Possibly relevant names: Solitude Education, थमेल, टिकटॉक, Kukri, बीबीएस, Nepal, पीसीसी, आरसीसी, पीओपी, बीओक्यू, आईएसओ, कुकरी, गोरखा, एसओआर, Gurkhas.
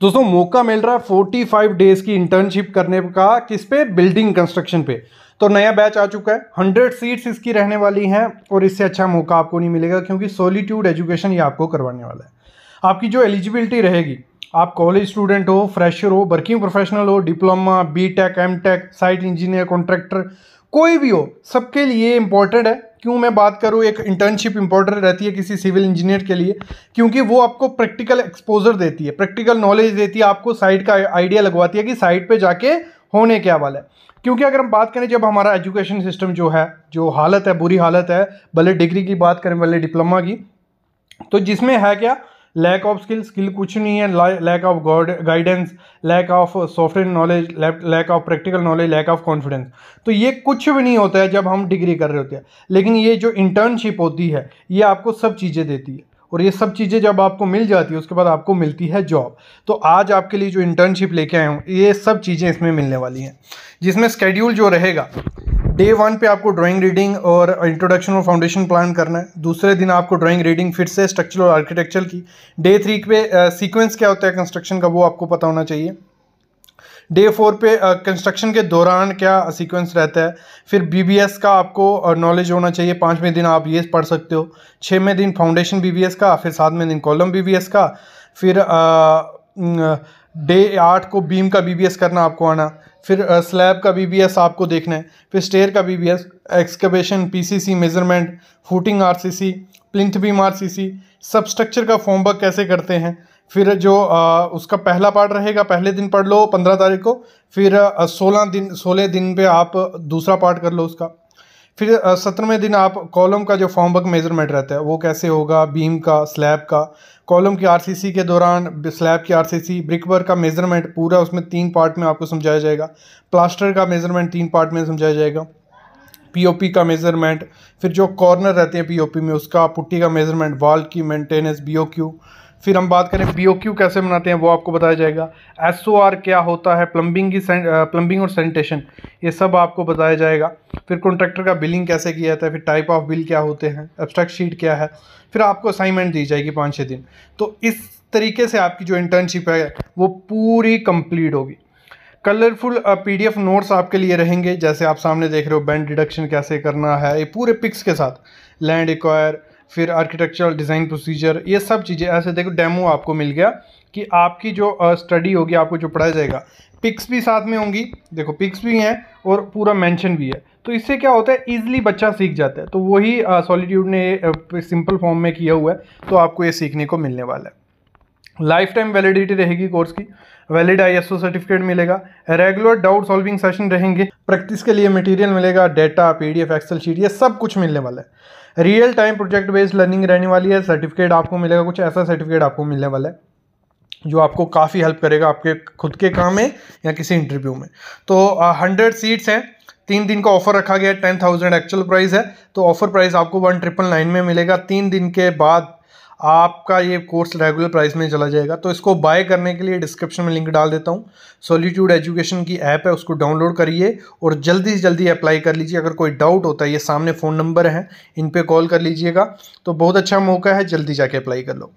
दोस्तों मौका मिल रहा है 45 डेज की इंटर्नशिप करने का, किस पे? बिल्डिंग कंस्ट्रक्शन पे। तो नया बैच आ चुका है, 100 सीट्स इसकी रहने वाली हैं और इससे अच्छा मौका आपको नहीं मिलेगा, क्योंकि सॉलिट्यूड एजुकेशन ये आपको करवाने वाला है। आपकी जो एलिजिबिलिटी रहेगी, आप कॉलेज स्टूडेंट हो, फ्रेशर हो, वर्किंग प्रोफेशनल हो, diploma, BTech, MTech, site engineer, contractor, कोई भी हो, सबके लिए इंपॉर्टेंट है। क्यों मैं बात करूँ, एक इंटर्नशिप इंपॉर्टेंट रहती है किसी सिविल इंजीनियर के लिए, क्योंकि वो आपको प्रैक्टिकल एक्सपोजर देती है, प्रैक्टिकल नॉलेज देती है, आपको साइट का आइडिया लगवाती है कि साइट पे जाके होने क्या वाला है। क्योंकि अगर हम बात करें, जब हमारा एजुकेशन सिस्टम जो है, जो हालत है, बुरी हालत है, भले डिग्री की बात करें, भले डिप्लोमा की, तो जिसमें है क्या? लैक ऑफ स्किल कुछ नहीं है, lack of guidance, lack of software knowledge, lack of practical knowledge, lack of confidence. तो ये कुछ भी नहीं होता है जब हम डिग्री कर रहे होते हैं। लेकिन ये जो इंटर्नशिप होती है, ये आपको सब चीज़ें देती है, और ये सब चीज़ें जब आपको मिल जाती है, उसके बाद आपको मिलती है जॉब। तो आज आपके लिए जो इंटर्नशिप लेके आया हूँ, ये सब चीज़ें इसमें मिलने वाली हैं, जिसमें स्केड्यूल जो रहेगा, डे 1 पे आपको ड्राइंग रीडिंग और इंट्रोडक्शन और फाउंडेशन प्लान करना है। दूसरे दिन आपको ड्राइंग रीडिंग, फिर से स्ट्रक्चर और आर्किटेक्चर की। डे 3 पे सीक्वेंस क्या होता है कंस्ट्रक्शन का, वो आपको पता होना चाहिए। डे 4 पे कंस्ट्रक्शन के दौरान क्या सीक्वेंस रहता है, फिर बीबीएस का आपको नॉलेज होना चाहिए। 5वें दिन आप ये पढ़ सकते हो, 6वें दिन फाउंडेशन बीबीएस का, फिर 7वें दिन कॉलम बीबीएस का, फिर डे 8 को बीम का बीबीएस करना आपको आना, फिर स्लैब का बीबीएस आपको देखना है, फिर स्टेयर का बीबीएस, excavation, पीसीसी, measurement, footing आरसीसी, plinth beam आरसीसी, substructure का फॉर्म वर्क कैसे करते हैं। फिर जो उसका पहला पार्ट रहेगा, पहले दिन पढ़ लो 15 तारीख को, फिर 16 दिन पे आप दूसरा पार्ट कर लो उसका। फिर 17वें दिन आप कॉलम का जो फॉर्म वर्क मेजरमेंट रहता है, वो कैसे होगा, बीम का, स्लैब का, कॉलम की आरसीसी के दौरान, स्लैब की आरसीसी, ब्रिक वर्क का मेजरमेंट पूरा, उसमें 3 पार्ट में आपको समझाया जाएगा। प्लास्टर का मेजरमेंट 3 पार्ट में समझाया जाएगा, पीओपी का मेजरमेंट, फिर जो कॉर्नर रहते हैं पीओपी में उसका, पुट्टी का मेजरमेंट, वाल की मेंटेनेंस, बीओक्यू। फिर हम बात करें बीओक्यू कैसे बनाते हैं, वो आपको बताया जाएगा। एसओआर क्या होता है, प्लम्बिंग और सैनिटेशन, ये सब आपको बताया जाएगा। फिर कॉन्ट्रैक्टर का बिलिंग कैसे किया जाता है, फिर टाइप ऑफ बिल क्या होते हैं, एब्स्ट्रैक्ट शीट क्या है, फिर आपको असाइनमेंट दी जाएगी 5-6 दिन। तो इस तरीके से आपकी जो इंटर्नशिप है वो पूरी कंप्लीट होगी। कलरफुल पीडीएफ नोट्स आपके लिए रहेंगे, जैसे आप सामने देख रहे हो, बैंड डिडक्शन कैसे करना है, ये पूरे पिक्स के साथ, लैंड एक्वायर, फिर आर्किटेक्चरल डिज़ाइन प्रोसीजर, ये सब चीज़ें ऐसे। देखो डेमो आपको मिल गया कि आपकी जो स्टडी होगी, आपको जो पढ़ाया जाएगा, पिक्स भी साथ में होंगी, देखो पिक्स भी हैं और पूरा मेंशन भी है। तो इससे क्या होता है, ईजिली बच्चा सीख जाता है। तो वही सॉलिट्यूड ने सिंपल फॉर्म में किया हुआ है, तो आपको ये सीखने को मिलने वाला है। लाइफ टाइम वैलिडिटी रहेगी कोर्स की, वैलिड आईएसओ सर्टिफिकेट मिलेगा, रेगुलर डाउट सॉल्विंग सेशन रहेंगे, प्रैक्टिस के लिए मटेरियल मिलेगा, डेटा, पीडीएफ, एक्सेल शीट, ये सब कुछ मिलने वाला है। Real time project based learning रहने वाली है। सर्टिफिकेट आपको मिलेगा, कुछ ऐसा सर्टिफिकेट आपको मिलने वाला है जो आपको काफ़ी हेल्प करेगा आपके खुद के काम में या किसी इंटरव्यू में। तो 100 सीट्स हैं, 3 दिन का ऑफर रखा गया है, 10,000 एक्चुअल प्राइस है, तो ऑफर प्राइस आपको 1,999 में मिलेगा। 3 दिन के बाद आपका ये कोर्स रेगुलर प्राइस में चला जाएगा। तो इसको बाय करने के लिए डिस्क्रिप्शन में लिंक डाल देता हूँ। सॉलिट्यूड एजुकेशन की ऐप है, उसको डाउनलोड करिए और जल्दी से जल्दी अप्लाई कर लीजिए। अगर कोई डाउट होता है, ये सामने फ़ोन नंबर हैं, इन पे कॉल कर लीजिएगा। तो बहुत अच्छा मौका है, जल्दी जाके अप्लाई कर लो।